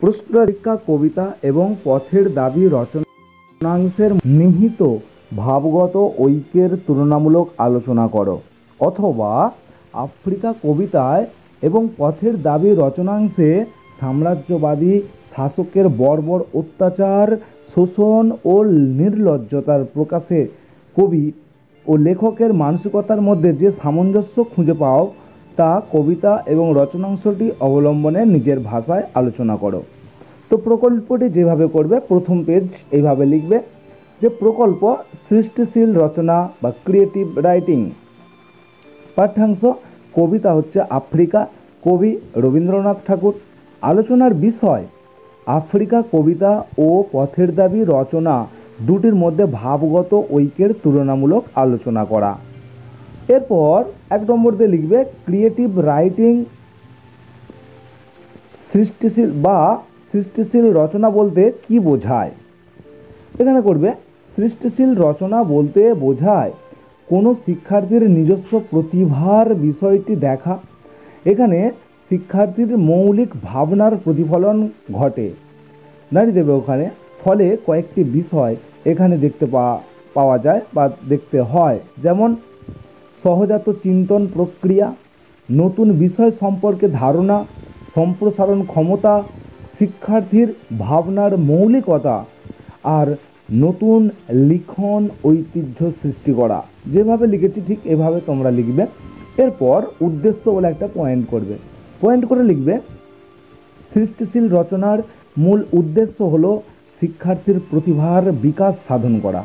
প্রশ্নটিকা কবিতা এবং পথের দাবি রচনাংশের নিহিত ভাবগত ঐক্যের তুলনামূলক আলোচনা করো, অথবা আফ্রিকা কবিতায় এবং পথের দাবি রচনাংশে সাম্রাজ্যবাদী শাসকের বর্বর অত্যাচার, শোষণ ও নির্লজ্জতার প্রকাশে কবি ও লেখকের মানসিকতার মধ্যে যে সামঞ্জস্য খুঁজে পাও তা কবিতা এবং রচনাংশটি অবলম্বনে নিজের ভাষায় আলোচনা করো। তো প্রকল্পটি যেভাবে করবে, প্রথম পেজ এইভাবে লিখবে যে প্রকল্প সৃষ্টিশীল রচনা বা ক্রিয়েটিভ রাইটিং, পাঠ্যাংশ কবিতা হচ্ছে আফ্রিকা, কবি রবীন্দ্রনাথ ঠাকুর, আলোচনার বিষয় আফ্রিকা কবিতা ও পথের দাবি রচনা দুটির মধ্যে ভাবগত ঐক্যের তুলনামূলক আলোচনা করা। এরপর ১ নম্বর দিয়ে লিখবে ক্রিয়েটিভ রাইটিং, সৃষ্টিশীল রচনা বলতে কি বোঝায়। এখানে করবে সৃষ্টিশীল রচনা বলতে বোঝায় কোনো শিক্ষার্থীর নিজস্ব প্রতিভার বিষয়টি দেখা। এখানে শিক্ষার্থীর মৌলিক ভাবনার প্রতিফলন ঘটে। নারী দেবে ওখানে, ফলে কয়েকটি বিষয় এখানে দেখতে পাওয়া যায় বা দেখতে হয়, যেমন সহজাত চিন্তন প্রক্রিয়া, নতুন বিষয় সম্পর্কে ধারণা, সম্প্রসারণ ক্ষমতা, শিক্ষার্থীর ভাবনার মৌলিকতা, আর নতুন লিখন ঐতিহ্য সৃষ্টি করা। যেভাবে লিখেছি ঠিক এভাবে তোমরা লিখবে। এরপর উদ্দেশ্য বলে একটা পয়েন্ট করবে, পয়েন্ট করে লিখবে সৃষ্টিশীল রচনার মূল উদ্দেশ্য হলো শিক্ষার্থীর প্রতিভার বিকাশ সাধন করা।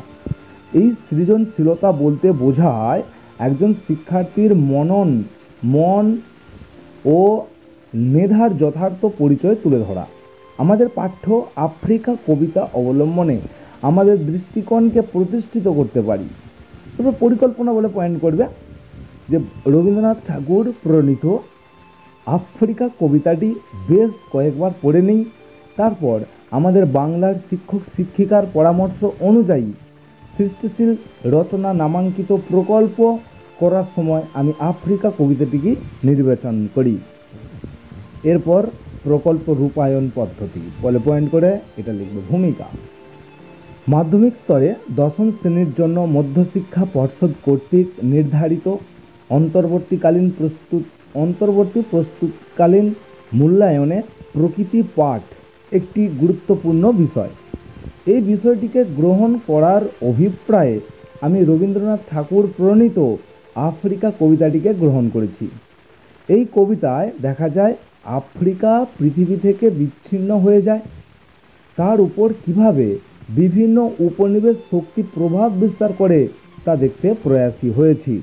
এই সৃজনশীলতা বলতে বোঝায় একজন শিক্ষার্থীর মন ও মেধার যথার্থ পরিচয় তুলে ধরা। আমাদের পাঠ্য আফ্রিকা কবিতা অবলম্বনে আমাদের দৃষ্টিকোণকে প্রতিষ্ঠিত করতে পারি। তবে পরিকল্পনা বলে পয়েন্ট করবে যে রবীন্দ্রনাথ ঠাকুর প্রণীত আফ্রিকা কবিতাটি বেশ কয়েকবার পড়ে নিই, তারপর আমাদের বাংলার শিক্ষক শিক্ষিকার পরামর্শ অনুযায়ী সৃষ্টিশীল রচনা নামাঙ্কিত প্রকল্প করার সময় আমি আফ্রিকা কবিতাটিকে নির্বাচন করি। এরপর প্রকল্প রূপায়ণ পদ্ধতি বলে পয়েন্ট করে এটা লিখবে। ভূমিকা, মাধ্যমিক স্তরে ১০ম শ্রেণীর জন্য মধ্যশিক্ষা পর্ষদ কর্তৃক নির্ধারিত অন্তর্বর্তীকালীন মূল্যায়নে প্রকৃতি পাঠ একটি গুরুত্বপূর্ণ বিষয়। এই বিষয়টিকে গ্রহণ করার অভিপ্রায়ে আমি রবীন্দ্রনাথ ঠাকুর প্রণীত আফ্রিকা কবিতাটিকে গ্রহণ করেছি। এই কবিতায় দেখা যায় আফ্রিকা পৃথিবী থেকে বিচ্ছিন্ন হয়ে যায়, তার উপর কিভাবে বিভিন্ন উপনিবেশ শক্তি প্রভাব বিস্তার করে তা দেখতে প্রয়াসী হয়েছি।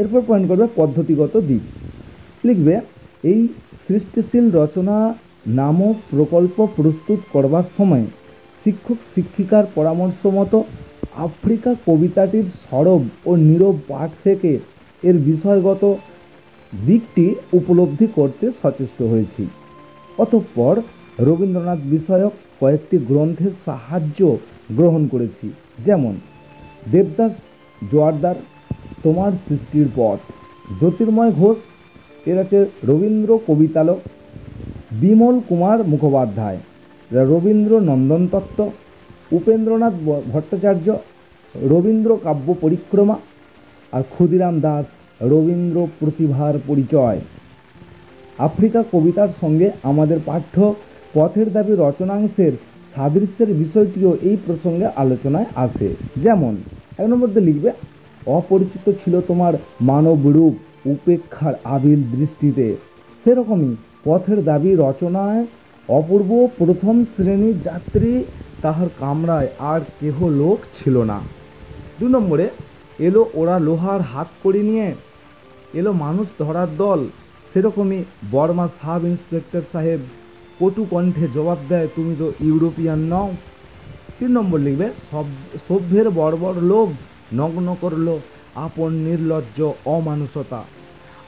এরপর পয়েন্ট করবে পদ্ধতিগত দিক, লিখবে এই সৃষ্টিশীল রচনা নামক প্রকল্প প্রস্তুত করবার সময় শিক্ষক শিক্ষিকার পরামর্শ মতো আফ্রিকা কবিতাটির সরব ও নীরব পাঠ থেকে এর বিষয়গত দিকটি উপলব্ধি করতে সচেষ্ট হয়েছি। অতঃপর রবীন্দ্রনাথ বিষয়ক কয়েকটি গ্রন্থের সাহায্য গ্রহণ করেছি, যেমন দেবদাস জোয়ারদার তোমার সৃষ্টির পথ, জ্যোতির্ময় ঘোষ, এরা হচ্ছে রবীন্দ্র কবিতালক, বিমল কুমার মুখোপাধ্যায়, রবীন্দ্র নন্দন তত্ত্ব, উপেন্দ্রনাথ ভট্টাচার্য, রবীন্দ্র কাব্য পরিক্রমা, আর ক্ষুদিরাম দাস রবীন্দ্র প্রতিভার পরিচয়। আফ্রিকা কবিতার সঙ্গে আমাদের পাঠ্য পথের দাবি রচনাংশের সাদৃশ্যের বিষয়টিও এই প্রসঙ্গে আলোচনায় আসে, যেমন ১ নম্বর দিয়ে লিখবে অপরিচিত ছিল তোমার মানব রূপ উপেক্ষার আবিল দৃষ্টিতে। সেরকমই পথের দাবি রচনায় অপূর্ব প্রথম শ্রেণীর যাত্রী, তাহার কামরায় আর কেহ লোক ছিল না। ২ নম্বরে এলো ওরা লোহার হাত কড়ি নিয়ে, এলো মানুষ ধরার দল। সেরকমই বর্মা সাব ইন্সপেক্টর সাহেব কটু কণ্ঠে জবাব দেয়, তুমি তো ইউরোপিয়ান নও। ৩ নম্বর লিখবে সভ্যের বর্বর লোভ নগ্ন করলো আপন নির্লজ্জ অমানুষতা।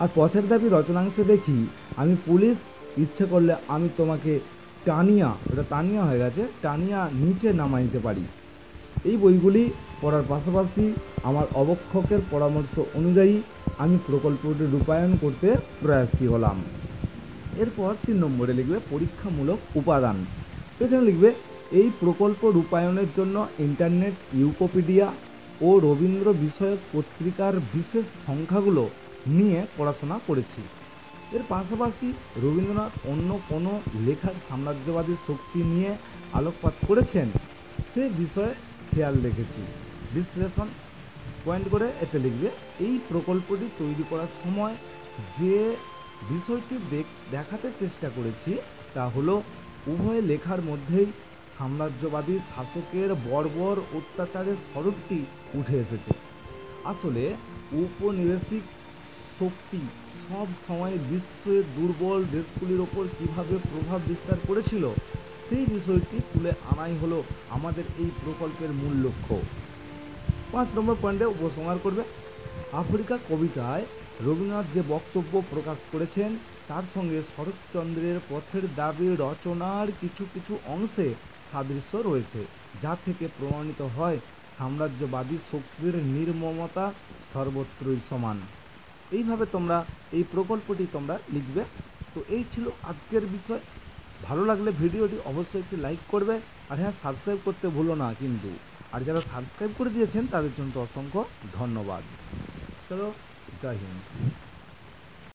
আর পথের দাবি রচনাংশে দেখি আমি পুলিশ, ইচ্ছে করলে আমি তোমাকে টানিয়া নিচে নামাইতে পারি। এই বইগুলি পড়ার পাশাপাশি আমার অবক্ষকের পরামর্শ অনুযায়ী আমি প্রকল্পটি রূপায়ণ করতে প্রয়াসী হলাম। एरपर 3 নম্বरे लिखबे परीक्षामूलक उपादान। एखाने लिखबे এই প্রকল্প রূপায়ণের জন্য ইন্টারনেট ইউকোপিডিয়া ও রবীন্দ্র বিষয়ক পত্রিকার বিশেষ সংখ্যাগুলো নিয়ে পড়াশোনা করেছি। এর পাশাপাশি রবীন্দ্রনাথ অন্য কোনো লেখার সাম্রাজ্যবাদী শক্তি নিয়ে আলোকপাত করেছেন সে বিষয়ে খেয়াল রেখেছি। বিশ্লেষণ পয়েন্ট করে এতে লিখবে এই প্রকল্পটি তৈরি করার সময় যে বিষয়টি দেখাতে চেষ্টা করেছি তা হলো উভয় লেখার মধ্যেই সাম্রাজ্যবাদী শাসকের বর্বর অত্যাচারের স্বরূপটি উঠে এসেছে। আসলে উপনিবেশিক শক্তি সব সময় বিশ্বের দুর্বল দেশগুলির ওপর কীভাবে প্রভাব বিস্তার করেছিল সেই বিষয়টি তুলে আনাই হলো আমাদের এই প্রকল্পের মূল লক্ষ্য। 5 নম্বর পয়েন্টে উপসংহার করবে আফ্রিকা কবিতায় রবীন্দ্রনাথ যে বক্তব্য প্রকাশ করেছেন তার সঙ্গে শরৎচন্দ্রের পথের দাবি রচনার কিছু কিছু অংশে সাদৃশ্য রয়েছে, যা থেকে প্রমাণিত হয় সাম্রাজ্যবাদী শক্তির নির্মমতা সর্বত্রই সমান। এইভাবে তোমরা এই প্রকল্পটি তোমরা লিখবে। তো এই ছিল আজকের বিষয়। ভালো লাগলে ভিডিওটি অবশ্যই একটি লাইক করবে, আর হ্যাঁ সাবস্ক্রাইব করতে ভুলো না কিন্তু। আর যারা সাবস্ক্রাইব করে দিয়েছেন তাদের জন্য অসংখ্য ধন্যবাদ। চলো, জয় হিন্দ।